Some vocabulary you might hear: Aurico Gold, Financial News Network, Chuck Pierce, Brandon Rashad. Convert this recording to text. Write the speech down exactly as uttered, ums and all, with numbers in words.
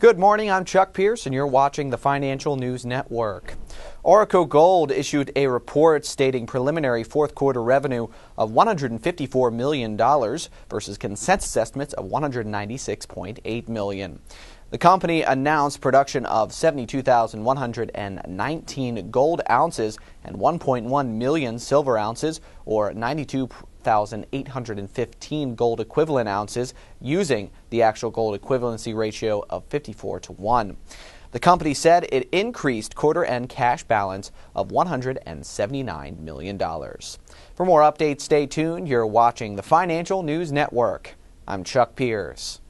Good morning, I'm Chuck Pierce, and you're watching the Financial News Network. Aurico Gold issued a report stating preliminary fourth quarter revenue of one hundred fifty-four million dollars versus consensus estimates of one hundred ninety-six point eight million dollars. The company announced production of seventy-two thousand one hundred nineteen gold ounces and one point one million silver ounces, or ninety-two thousand eight hundred fifteen gold equivalent ounces, using the actual gold equivalency ratio of fifty-four to one. The company said it increased quarter-end cash balance of one hundred seventy-nine million dollars. For more updates, stay tuned. You're watching the Financial News Network. I'm Chuck Pierce.